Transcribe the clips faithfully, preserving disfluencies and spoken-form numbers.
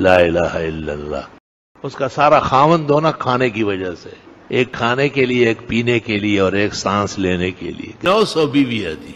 ला इलाहा इल्लल्लाह। उसका सारा खावंद होना खाने की वजह से, एक खाने के लिए, एक पीने के लिए और एक सांस लेने के लिए। नौ सौ बीवियाँ दी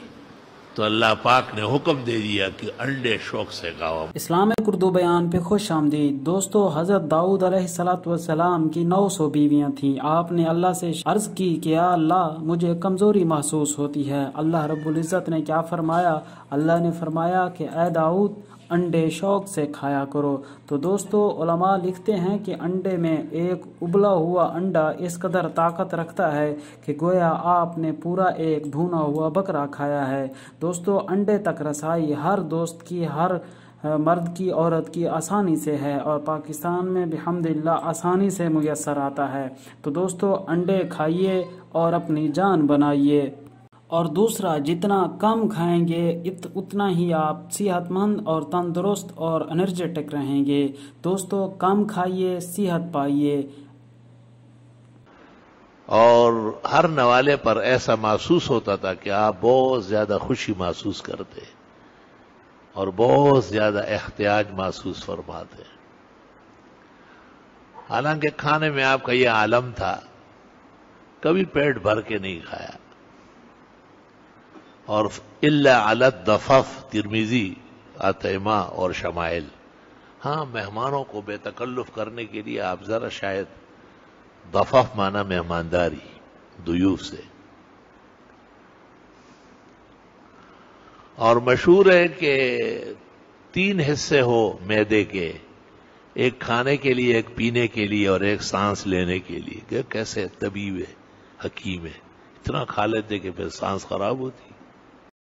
तो अल्लाह पाक ने हुक्म दे दिया कि अंडे शौक से खाओ। इस्लाम उर्दू बयान पे खुश आमदीद दोस्तों। हज़रत दाऊद अलैहिस्सलाम की नौ सौ बीवियाँ थीं। आपने अल्लाह से अर्ज की कि या अल्लाह मुझे कमज़ोरी महसूस होती है। अल्लाह रब्बुल इज्जत ने क्या फरमाया? अल्लाह ने फरमाया कि ए दाऊद अंडे शौक से खाया करो। तो दोस्तों उलमा लिखते हैं कि अंडे में एक उबला हुआ अंडा इस कदर ताकत रखता है कि गोया आपने पूरा एक भुना हुआ बकरा खाया है। दोस्तों अंडे तक रसाई हर दोस्त की, हर मर्द की, औरत की आसानी से है और पाकिस्तान में बिहम्दिल्ला आसानी से मुयसर आता है। तो दोस्तों अंडे खाइए और अपनी जान बनाइए। और दूसरा, जितना कम खाएंगे इत, उतना ही आप सेहतमंद और तंदुरुस्त और एनर्जेटिक रहेंगे। दोस्तों कम खाइए, सेहत पाइए। और हर नवाले पर ऐसा महसूस होता था कि आप बहुत ज़्यादा खुशी महसूस करते और बहुत ज़्यादा एहतियाज महसूस फरमाते। हालांकि खाने में आपका यह आलम था, कभी पेट भर के नहीं खाया। और इल्ला अलत दफ़फ, तिरमीजी, आतिमा और शमाइल। हाँ, मेहमानों को बेतकल्लुफ़ करने के लिए आप ज़रा शायद, दफ़फ माना मेहमानदारी, दुयूफ से। और मशहूर है कि तीन हिस्से हो मैदे के, एक खाने के लिए, एक पीने के लिए और एक सांस लेने के लिए। कैसे तबीब है, हकीम है, इतना खा लेते कि फिर सांस खराब होती।